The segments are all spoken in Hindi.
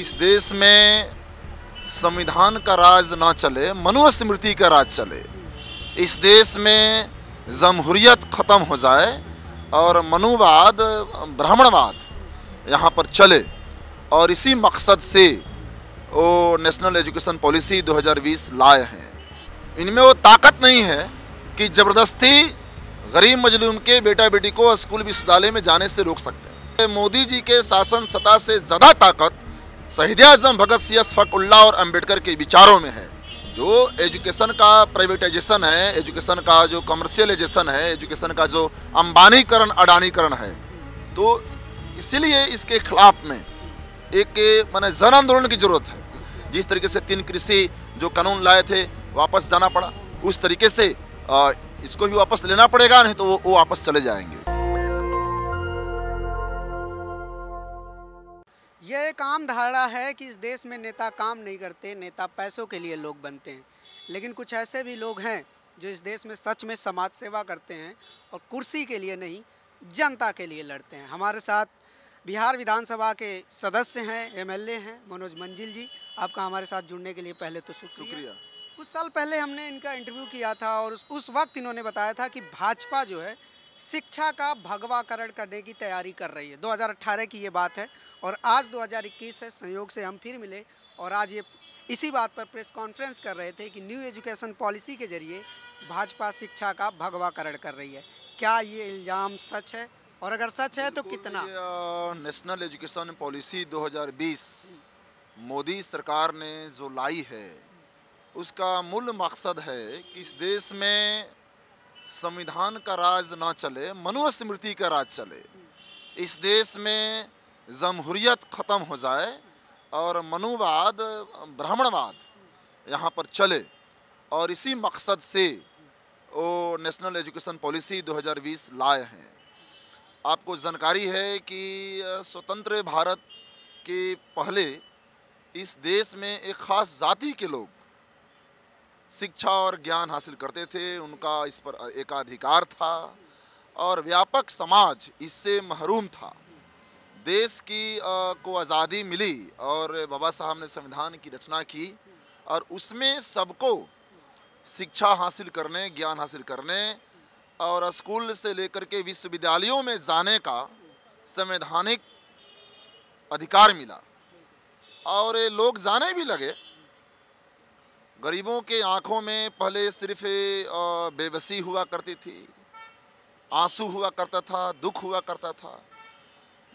इस देश में संविधान का राज ना चले, मनुस्मृति का राज चले। इस देश में जमहूरियत ख़त्म हो जाए और मनुवाद, ब्राह्मणवाद यहाँ पर चले। और इसी मकसद से वो नेशनल एजुकेशन पॉलिसी 2020 लाए हैं। इनमें वो ताकत नहीं है कि ज़बरदस्ती गरीब मजलूम के बेटा बेटी को स्कूल विश्वविद्यालय में जाने से रोक सकते हैं। मोदी जी के शासन सत्ता से ज़्यादा ताकत शहीद आजम भगत सिंह, अशफाकुल्लाह और अंबेडकर के विचारों में है। जो एजुकेशन का प्राइवेटाइजेशन है, एजुकेशन का जो कमर्शियलाइजेशन है, एजुकेशन का जो अंबानीकरण, अडानीकरण है, तो इसीलिए इसके खिलाफ में एक माने जन आंदोलन की ज़रूरत है। जिस तरीके से 3 कृषि जो कानून लाए थे वापस जाना पड़ा, उस तरीके से इसको भी वापस लेना पड़ेगा, नहीं तो वो वापस चले जाएंगे। यह एक आम धारणा है कि इस देश में नेता काम नहीं करते, नेता पैसों के लिए लोग बनते हैं। लेकिन कुछ ऐसे भी लोग हैं जो इस देश में सच में समाज सेवा करते हैं और कुर्सी के लिए नहीं, जनता के लिए लड़ते हैं। हमारे साथ बिहार विधानसभा के सदस्य हैं, एमएलए हैं मनोज मंजिल जी। आपका हमारे साथ जुड़ने के लिए पहले तो शुक्रिया। कुछ साल पहले हमने इनका इंटरव्यू किया था और उस वक्त इन्होंने बताया था कि भाजपा जो है शिक्षा का भगवाकरण करने की तैयारी कर रही है। 2018 की ये बात है और आज 2021 है। संयोग से हम फिर मिले और आज ये इसी बात पर प्रेस कॉन्फ्रेंस कर रहे थे कि न्यू एजुकेशन पॉलिसी के जरिए भाजपा शिक्षा का भगवाकरण कर रही है। क्या ये इल्ज़ाम सच है, और अगर सच है तो कितना? नेशनल एजुकेशन पॉलिसी 2020 मोदी सरकार ने जो लाई है उसका मूल मकसद है कि इस देश में संविधान का राज ना चले, मनुस्मृति का राज चले। इस देश में जमहूरियत ख़त्म हो जाए और मनुवाद, ब्राह्मणवाद यहाँ पर चले। और इसी मकसद से वो नेशनल एजुकेशन पॉलिसी 2020 लाए हैं। आपको जानकारी है कि स्वतंत्र भारत के पहले इस देश में एक ख़ास जाति के लोग शिक्षा और ज्ञान हासिल करते थे, उनका इस पर एकाधिकार था और व्यापक समाज इससे महरूम था। देश की को आज़ादी मिली और बाबा साहब ने संविधान की रचना की और उसमें सबको शिक्षा हासिल करने, ज्ञान हासिल करने और स्कूल से लेकर के विश्वविद्यालयों में जाने का संवैधानिक अधिकार मिला। और लोग जाने भी लगे। गरीबों के आँखों में पहले सिर्फ बेबसी हुआ करती थी, आंसू हुआ करता था, दुख हुआ करता था।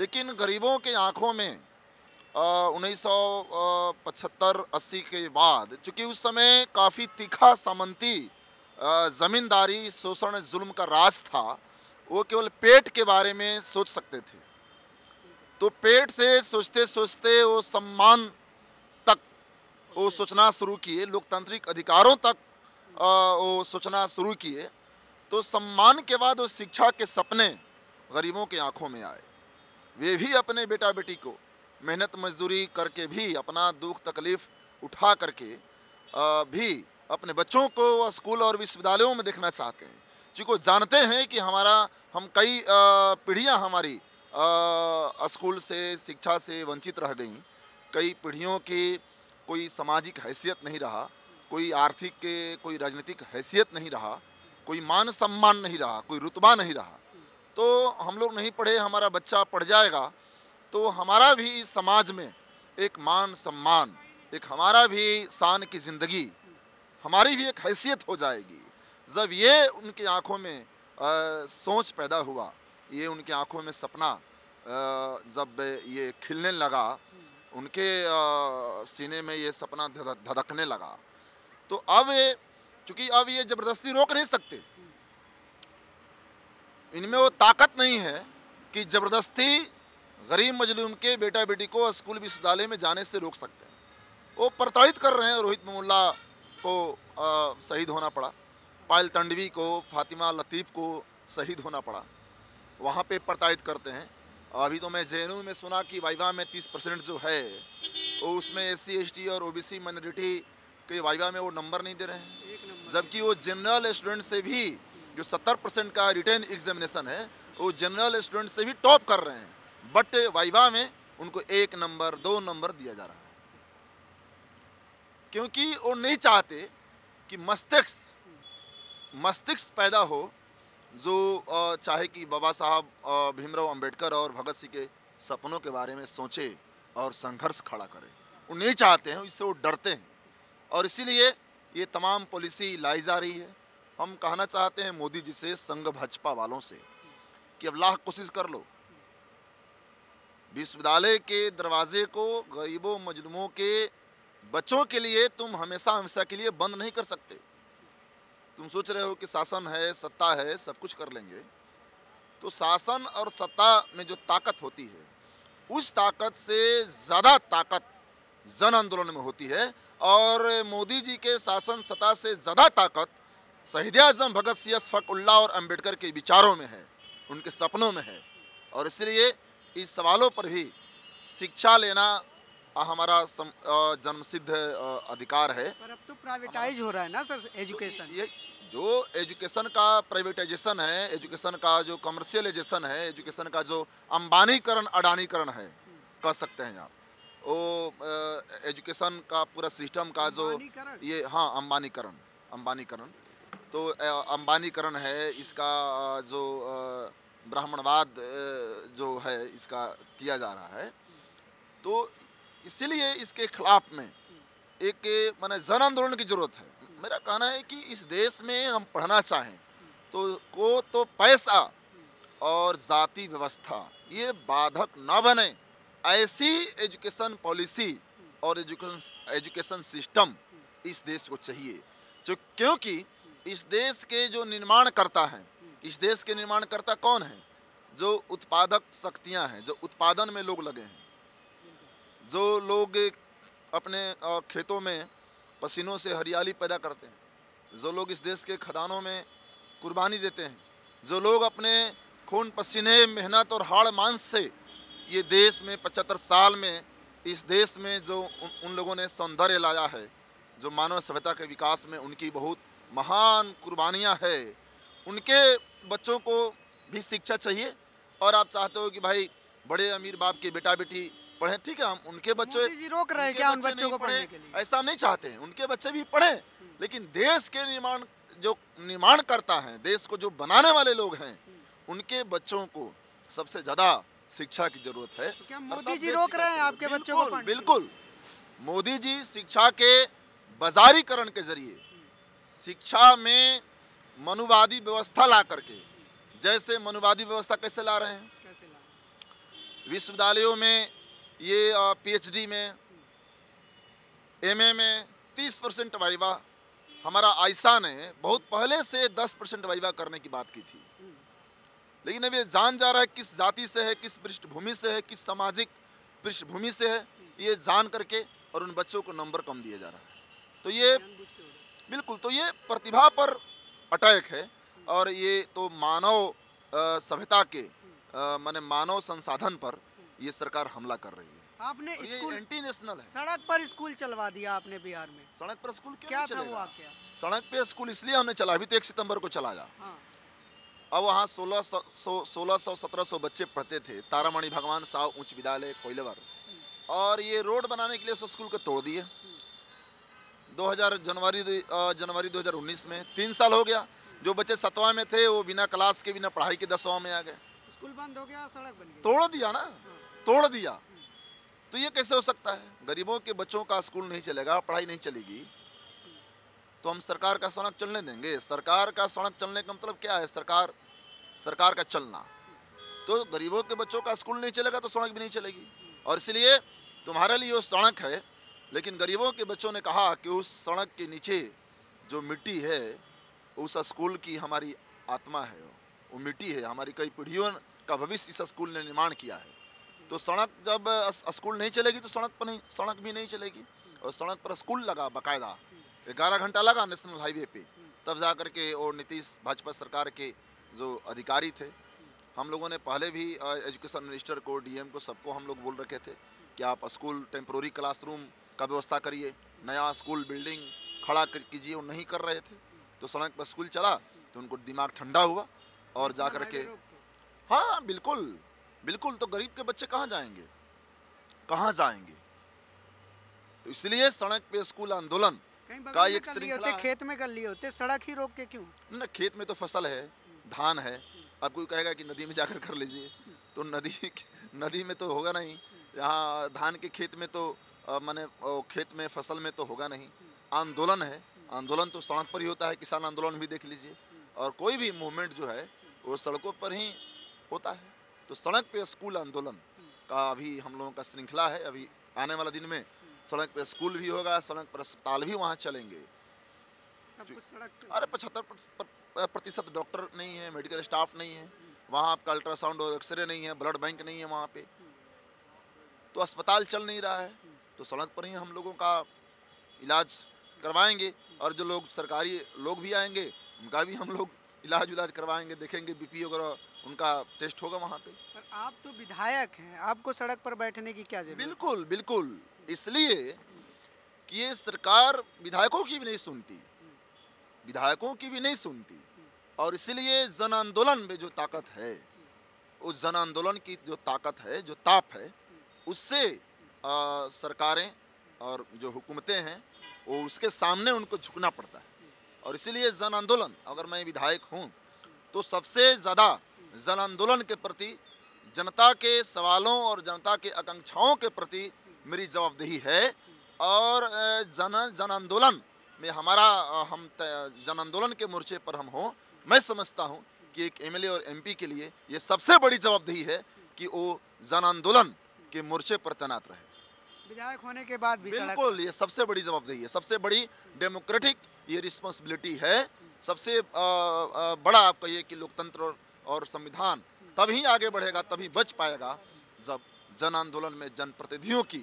लेकिन गरीबों के आँखों में 1975-80 के बाद, चूँकि उस समय काफ़ी तीखा सामंती ज़मींदारी, शोषण, जुल्म का राज था, वो केवल पेट के बारे में सोच सकते थे। तो पेट से सोचते सोचते वो सम्मान तक वो सोचना शुरू किए, लोकतांत्रिक अधिकारों तक वो सोचना शुरू किए। तो सम्मान के बाद वो शिक्षा के सपने गरीबों के आंखों में आए। वे भी अपने बेटा बेटी को मेहनत मजदूरी करके भी, अपना दुख तकलीफ उठा करके भी अपने बच्चों को स्कूल और विश्वविद्यालयों में देखना चाहते हैं, क्योंकि वो जानते हैं कि हम कई पीढ़ियां हमारी स्कूल से, शिक्षा से वंचित रह गई। कई पीढ़ियों की कोई सामाजिक हैसियत नहीं रहा, कोई आर्थिक के, कोई राजनीतिक हैसियत नहीं रहा, कोई मान सम्मान नहीं रहा, कोई रुतबा नहीं रहा। तो हम लोग नहीं पढ़े, हमारा बच्चा पढ़ जाएगा तो हमारा भी इस समाज में एक मान सम्मान, एक हमारा भी शान की ज़िंदगी, हमारी भी एक हैसियत हो जाएगी। जब ये उनकी आंखों में सोच पैदा हुआ, ये उनकी आंखों में सपना जब ये खिलने लगा, उनके सीने में ये सपना धड़कने लगा, तो अब ये, चूँकि अब ये ज़बरदस्ती रोक नहीं सकते, इनमें वो ताकत नहीं है कि ज़बरदस्ती गरीब मजलूम के बेटा बेटी को स्कूल विश्वविद्यालय में जाने से रोक सकते हैं। वो प्रताड़ित कर रहे हैं। रोहित वेमुला को शहीद होना पड़ा, पायल तंडवी को, फातिमा लतीफ़ को शहीद होना पड़ा। वहाँ पे प्रताड़ित करते हैं। अभी तो मैं JNU में सुना कि वाइवा में 30% जो है वो उसमें SC, ST और OBC माइनॉरिटी के वाइवा में वो नंबर नहीं दे रहे हैं, जबकि वो जनरल स्टूडेंट से भी, जो 70% का रिटेन एग्जामिनेशन है, वो जनरल स्टूडेंट से भी टॉप कर रहे हैं, बट वाइवा में उनको 1 नंबर 2 नंबर दिया जा रहा है, क्योंकि वो नहीं चाहते कि मस्तिष्क पैदा हो जो चाहे कि बाबा साहब भीमराव अंबेडकर और भगत सिंह के सपनों के बारे में सोचे और संघर्ष खड़ा करें। वो नहीं चाहते हैं, इससे वो डरते हैं और इसीलिए ये तमाम पॉलिसी लाई जा रही है। हम कहना चाहते हैं मोदी जी से, संघ भाजपा वालों से कि अब लाख कोशिश कर लो, विश्वविद्यालय के दरवाजे को गरीबों मजलूमों के बच्चों के लिए तुम हमेशा हमेशा के लिए बंद नहीं कर सकते। तुम सोच रहे हो कि शासन है, सत्ता है, सब कुछ कर लेंगे, तो शासन और सत्ता में जो ताकत होती है उस ताकत से ज़्यादा ताकत जन आंदोलन में होती है और मोदी जी के शासन सत्ता से ज़्यादा ताकत शहीद आजम भगत सिंह, अशफाकुल्लाह और अंबेडकर के विचारों में है, उनके सपनों में है। और इसलिए इस सवालों पर भी शिक्षा लेना हमारा जन्मसिद्ध अधिकार है। पर अब तो प्राइवेटाइज हो रहा है ना सर एजुकेशन, ये जो एजुकेशन का प्राइवेटाइजेशन है, एजुकेशन का जो कमर्शियलाइजेशन है, एजुकेशन का जो अंबानीकरण अडानीकरण है, कह सकते हैं आप वो एजुकेशन का पूरा सिस्टम का जो ये, हाँ, अंबानीकरण तो अंबानीकरण है, इसका जो ब्राह्मणवाद जो है इसका किया जा रहा है। तो इसीलिए इसके खिलाफ में एक माने जन आंदोलन की ज़रूरत है। मेरा कहना है कि इस देश में हम पढ़ना चाहें तो पैसा और जाति व्यवस्था ये बाधक ना बने, ऐसी एजुकेशन पॉलिसी और एजुकेशन सिस्टम इस देश को चाहिए, जो क्योंकि इस देश के जो निर्माण करता है, इस देश के निर्माणकर्ता कौन है? जो उत्पादक शक्तियां हैं, जो उत्पादन में लोग लगे हैं, जो लोग अपने खेतों में पसीनों से हरियाली पैदा करते हैं, जो लोग इस देश के खदानों में कुर्बानी देते हैं, जो लोग अपने खून पसीने मेहनत और हाड़ मांस से ये देश में 75 साल में इस देश में जो उन लोगों ने सौंदर्य लाया है, जो मानव सभ्यता के विकास में उनकी बहुत महान कुर्बानियां है, उनके बच्चों को भी शिक्षा चाहिए। और आप चाहते हो कि भाई बड़े अमीर बाप के बेटा बेटी पढ़े, ठीक है, हम उनके बच्चे रोक रहे हैं क्या उन बच्चों को पढ़ने के लिए? ऐसा हम नहीं चाहते हैं, उनके बच्चे भी पढ़े, लेकिन देश के निर्माण करता है, देश को जो बनाने वाले लोग हैं, उनके बच्चों को सबसे ज्यादा शिक्षा की जरूरत है। तो क्या मोदी जी रोक रहे हैं आपके बच्चों को पढ़ने? बिल्कुल, मोदी जी शिक्षा के बाजारीकरण के जरिए, शिक्षा में मनुवादी व्यवस्था ला करके, जैसे मनुवादी व्यवस्था कैसे ला रहे हैं, विश्वविद्यालयों में ये पीएचडी में, एमए में 30% वाइवा, हमारा आयशा ने बहुत पहले से 10% वाइवा करने की बात की थी, लेकिन अब ये जान जा रहा है किस जाति से है, किस पृष्ठभूमि से है, किस सामाजिक पृष्ठभूमि से है, ये जान करके और उन बच्चों को नंबर कम दिया जा रहा है। तो ये बिल्कुल, तो ये प्रतिभा पर अटैक है और ये तो मानव सभ्यता के माने मानव संसाधन पर ये सरकार हमला कर रही है। आपने स्कूल एंटी नेशनल है, सड़क पर स्कूल चलवा दिया आपने बिहार में। सड़क पर स्कूल क्यों चलेगा? सड़क पे स्कूल इसलिए हमने चला, अभी तो 1 सितंबर को चलाया। हाँ। अब वहाँ 1600-1700 बच्चे पढ़ते थे, तारामणि भगवान साहब उच्च विद्यालय कोयलेवर, और ये रोड बनाने के लिए उस स्कूल को तोड़ दिए। 2019 में 3 साल हो गया, जो बच्चे 7वां में थे वो बिना क्लास के, बिना पढ़ाई के 10वां में आ गए। स्कूल बंद हो गया, सड़क बन गई, तोड़ दिया ना, तोड़ दिया। तो ये कैसे हो सकता है? गरीबों के बच्चों का स्कूल नहीं चलेगा, पढ़ाई नहीं चलेगी, तो हम सरकार का सड़क चलने देंगे? सरकार का सड़क चलने का मतलब क्या है? सरकार का चलना। तो गरीबों के बच्चों का स्कूल नहीं चलेगा तो सड़क भी नहीं चलेगी, और इसलिए तुम्हारे लिए वो सड़क है। लेकिन गरीबों के बच्चों ने कहा कि उस सड़क के नीचे जो मिट्टी है, उस स्कूल की हमारी आत्मा है, वो मिट्टी है, हमारी कई पीढ़ियों का भविष्य इस स्कूल ने निर्माण किया है। तो सड़क, जब स्कूल नहीं चलेगी तो सड़क भी नहीं चलेगी। और सड़क पर स्कूल लगा, बाकायदा 11 घंटा लगा नेशनल हाईवे पे, तब जा कर के, और नीतीश भाजपा सरकार के जो अधिकारी थे, हम लोगों ने पहले भी एजुकेशन मिनिस्टर को, डीएम को, सबको हम लोग बोल रखे थे कि आप स्कूल टेम्प्रोरी क्लासरूम का व्यवस्था करिए, नया स्कूल बिल्डिंग खड़ा कीजिए, वो नहीं कर रहे थे। तो सड़क पर स्कूल चला तो उनको दिमाग ठंडा हुआ और जा कर के, हाँ बिल्कुल बिल्कुल, तो गरीब के बच्चे कहाँ जाएंगे? कहाँ जाएंगे। तो इसलिए सड़क पे स्कूल आंदोलन का एक श्रृंखला, खेत में कर लिए होते, सड़क ही रोक के क्यों? ना, खेत में तो फसल है, धान है, अब कोई कहेगा कि नदी में जाकर कर लीजिए, तो नदी में तो होगा नहीं, यहाँ धान के खेत में तो माने खेत में फसल में तो होगा नहीं। आंदोलन है, आंदोलन तो सड़क पर ही होता है, किसान आंदोलन भी देख लीजिए, और कोई भी मूवमेंट जो है वो सड़कों पर ही होता है। तो सड़क पे स्कूल आंदोलन का अभी हम लोगों का श्रृंखला है, अभी आने वाला दिन में सड़क पे स्कूल भी होगा, सड़क पर अस्पताल भी, वहाँ चलेंगे। अरे 75% डॉक्टर नहीं है, मेडिकल स्टाफ नहीं है, वहाँ आपका अल्ट्रासाउंड और एक्सरे नहीं है, ब्लड बैंक नहीं है वहाँ पे, तो अस्पताल चल नहीं रहा है, तो सड़क पर ही हम लोगों का इलाज करवाएंगे। और जो लोग सरकारी लोग भी आएंगे उनका भी हम लोग इलाज करवाएंगे, देखेंगे बीपी वगैरह उनका टेस्ट होगा वहाँ पे। पर आप तो विधायक हैं, आपको सड़क पर बैठने की क्या जरूरत? बिल्कुल बिल्कुल, इसलिए कि ये सरकार विधायकों की भी नहीं सुनती, विधायकों की भी नहीं सुनती, और इसलिए जन आंदोलन में जो ताकत है, उस जन आंदोलन की जो ताकत है, जो ताप है, उससे सरकारें और जो हुकूमतें हैं वो उसके सामने उनको झुकना पड़ता है। और इसलिए जन आंदोलन, अगर मैं विधायक हूँ तो सबसे ज़्यादा जन आंदोलन के प्रति, जनता के सवालों और जनता के आकांक्षाओं के प्रति मेरी जवाबदेही है। और जन आंदोलन में हमारा, हम जन आंदोलन के मोर्चे पर हम हों, मैं समझता हूँ कि एक एमएलए और एमपी के लिए ये सबसे बड़ी जवाबदेही है कि वो जन आंदोलन के मोर्चे पर तैनात रहे। विधायक होने के बाद भी बिल्कुल ये सबसे बड़ी जवाबदेही है, सबसे बड़ी डेमोक्रेटिक ये रिस्पॉन्सिबिलिटी है, सबसे बड़ा आपका ये कि लोकतंत्र और संविधान तभी आगे बढ़ेगा, तभी बच पाएगा जब जन आंदोलन में जनप्रतिनिधियों की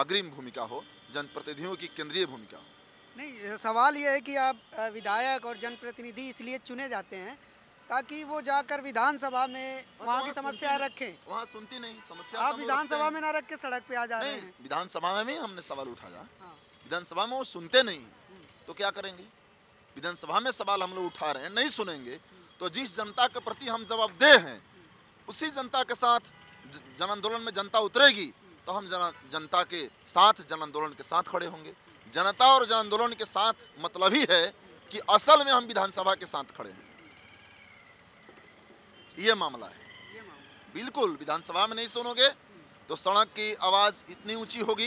अग्रिम भूमिका हो, जनप्रतिनिधियों की केंद्रीय भूमिका हो। नहीं, सवाल ये है कि आप विधायक और जनप्रतिनिधि इसलिए चुने जाते हैं ताकि वो जाकर विधानसभा में वहाँ की समस्या रखें, वहाँ सुनती नहीं समस्या, आप विधानसभा में ना रख के सड़क पे आ जा रहे हैं। विधानसभा में भी हमने सवाल उठाया, विधानसभा में वो सुनते नहीं, तो क्या करेंगे? विधानसभा में सवाल हम लोग उठा रहे हैं, नहीं सुनेंगे तो जिस जनता के प्रति हम जवाबदेह हैं उसी जनता के साथ जन आंदोलन में जनता उतरेगी, तो हम जनता के साथ, जन आंदोलन के साथ खड़े होंगे। जनता और जन आंदोलन के साथ मतलब ही है कि असल में हम विधानसभा के साथ खड़े हैं, ये मामला है। बिल्कुल, विधानसभा में नहीं सुनोगे तो सड़क की आवाज इतनी ऊंची होगी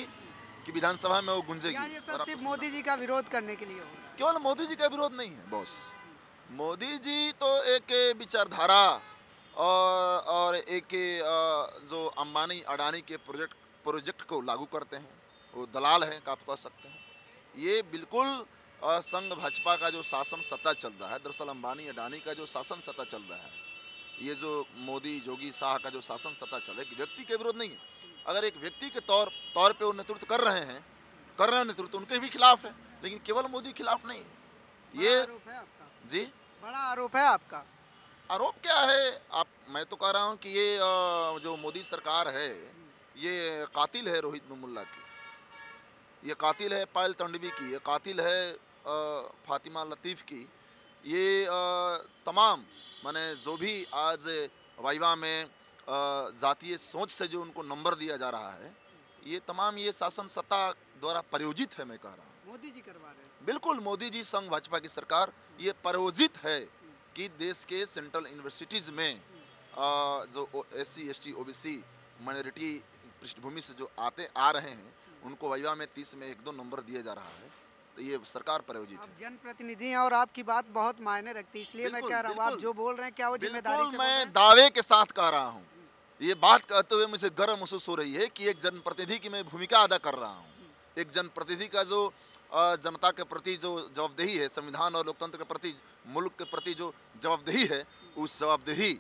कि विधानसभा में वो गुंजेगी। ये सब सिर्फ मोदी जी का विरोध करने के लिए होगा? केवल मोदी जी का विरोध नहीं है बॉस, मोदी जी तो एक विचारधारा और एक जो अंबानी अडानी के प्रोजेक्ट को लागू करते हैं, वो दलाल है आप कह सकते हैं। ये बिल्कुल संघ भाजपा का जो शासन सत्ता चल रहा है, दरअसल अंबानी अडानी का जो शासन सत्ता चल रहा है, ये जो मोदी जोगी शाह का जो शासन सत्ता चल रहा है, व्यक्ति के विरोध नहीं है। अगर एक व्यक्ति के तौर पे वो नेतृत्व कर रहे हैं नेतृत्व, उनके भी खिलाफ है, लेकिन केवल मोदी के खिलाफ नहीं है। ये आरोप है आपका जी, बड़ा आरोप है आपका। आरोप क्या है? आप, मैं तो कह रहा हूँ कि ये जो मोदी सरकार है ये कातिल है रोहित वेमुला की, ये कातिल है पायल तंडवी की, ये कातिल है फातिमा लतीफ की, ये तमाम माने जो भी आज वाइवा में जातीय सोच से जो उनको नंबर दिया जा रहा है, ये तमाम ये शासन सत्ता द्वारा प्रायोजित है। मैं कह रहा हूँ मोदी जी करवा रहे हैं। बिल्कुल, मोदी जी संघ भाजपा की सरकार ये प्रायोजित है कि देश के सेंट्रल यूनिवर्सिटीज़ में जो SC ST OBC माइनॉरिटी पृष्ठभूमि से जो आ रहे हैं उनको वाइवा में 30 में 1-2 नंबर दिया जा रहा है, तो ये सरकार प्रायोजित है। जनप्रतिनिधि हैं और आपकी बात बहुत मायने रखती है, इसलिए मैं कह रहा हूँ आप जो बोल रहे हैं क्या वो जिम्मेदारी से? मैं दावे के साथ कह रहा हूँ, ये बात कहते हुए मुझे गर्व महसूस हो रही है कि एक जनप्रतिनिधि की मैं भूमिका अदा कर रहा हूँ। एक जनप्रतिनिधि का जो जनता के प्रति जो जवाबदेही है, संविधान और लोकतंत्र के प्रति, मुल्क के प्रति जो जवाबदेही है, उस जवाबदेही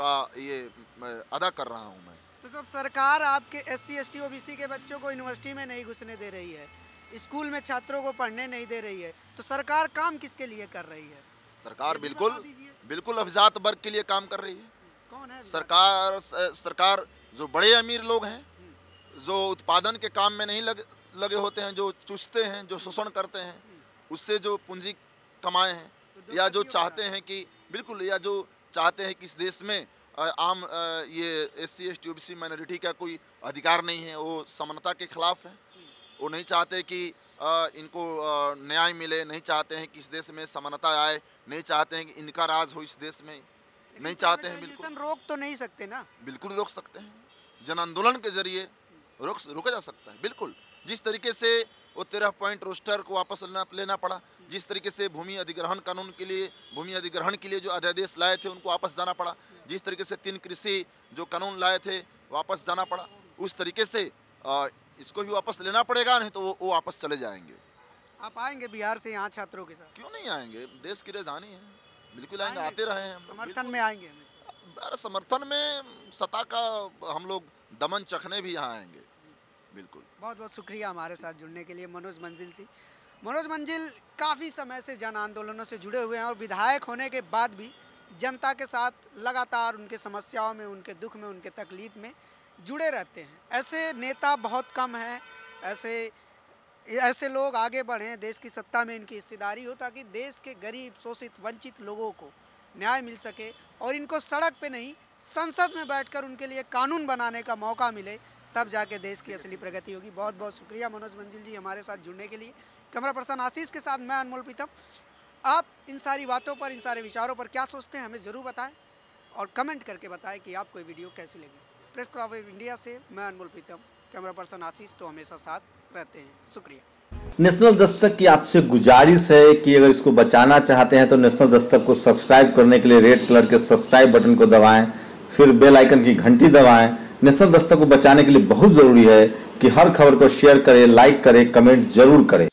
का ये अदा कर रहा हूँ मैं। तो जब सरकार आपके SC ST OBC के बच्चों को यूनिवर्सिटी में नहीं घुसने दे रही है, स्कूल में छात्रों को पढ़ने नहीं दे रही है, तो सरकार काम किसके लिए कर रही है? सरकार बिल्कुल अभिजात वर्ग के लिए काम कर रही है। कौन है सरकार? जो बड़े अमीर लोग हैं, जो उत्पादन के काम में नहीं लगे होते हैं, जो चूसते हैं, जो शोषण करते हैं, उससे जो पूंजी कमाए हैं, या जो चाहते हैं कि इस देश में आम ये SC ST OBC माइनॉरिटी का कोई अधिकार नहीं है, वो समानता के खिलाफ है। वो नहीं चाहते कि इनको न्याय मिले, नहीं चाहते हैं कि इस देश में समानता आए, नहीं चाहते हैं कि इनका राज हो इस देश में, नहीं चाहते हैं। बिल्कुल रोक तो नहीं सकते ना? बिल्कुल रोक सकते हैं, जन आंदोलन के जरिए रोका जा सकता है। बिल्कुल जिस तरीके से वो 13 पॉइंट रोस्टर को वापस लेना पड़ा, जिस तरीके से भूमि अधिग्रहण कानून के लिए, भूमि अधिग्रहण के लिए जो अध्यादेश लाए थे उनको वापस जाना पड़ा, जिस तरीके से 3 कृषि जो कानून लाए थे वापस जाना पड़ा, उस तरीके से इसको भी वापस लेना पड़ेगा, नहीं तो वो वापस चले जाएंगे। आप आएंगे बिहार से यहाँ छात्रों के साथ? क्यों नहीं आएंगे, देश की राजधानी है, बिल्कुल आएंगे, आते रहे हैं। समर्थन में आएंगे? समर्थन में सत्ता का हम लोग दमन चखने भी यहाँ आएंगे। बिल्कुल, बहुत बहुत शुक्रिया हमारे साथ जुड़ने के लिए। मनोज मंजिल थी। मनोज मंजिल काफ़ी समय से जन आंदोलनों से जुड़े हुए हैं और विधायक होने के बाद भी जनता के साथ लगातार उनके समस्याओं में, उनके दुख में, उनके तकलीफ में जुड़े रहते हैं। ऐसे नेता बहुत कम हैं, ऐसे लोग आगे बढ़ें, देश की सत्ता में इनकी हिस्सेदारी हो, ताकि देश के गरीब, शोषित, वंचित लोगों को न्याय मिल सके और इनको सड़क पे नहीं, संसद में बैठकर उनके लिए कानून बनाने का मौका मिले, तब जाके देश की असली प्रगति होगी। बहुत बहुत शुक्रिया मनोज मंजिल जी हमारे साथ जुड़ने के लिए। कैमरा पर्सन आशीष के साथ मैं अनमोल प्रीतम। आप इन सारी बातों पर, इन सारे विचारों पर क्या सोचते हैं, हमें ज़रूर बताएं और कमेंट करके बताएं कि आपको ये वीडियो कैसी लगी। प्रेस कवरेज इंडिया से मैं अनमोल प्रीतम, कैमरा पर्सन आशीष तो हमेशा साथ रहते हैं। शुक्रिया। नेशनल दस्तक की आपसे गुजारिश है कि अगर इसको बचाना चाहते हैं तो नेशनल दस्तक को सब्सक्राइब करने के लिए रेड कलर के सब्सक्राइब बटन को दबाएं, फिर बेल आइकन की घंटी दबाएं। नेशनल दस्तक को बचाने के लिए बहुत जरूरी है कि हर खबर को शेयर करें, लाइक करें, कमेंट जरूर करें।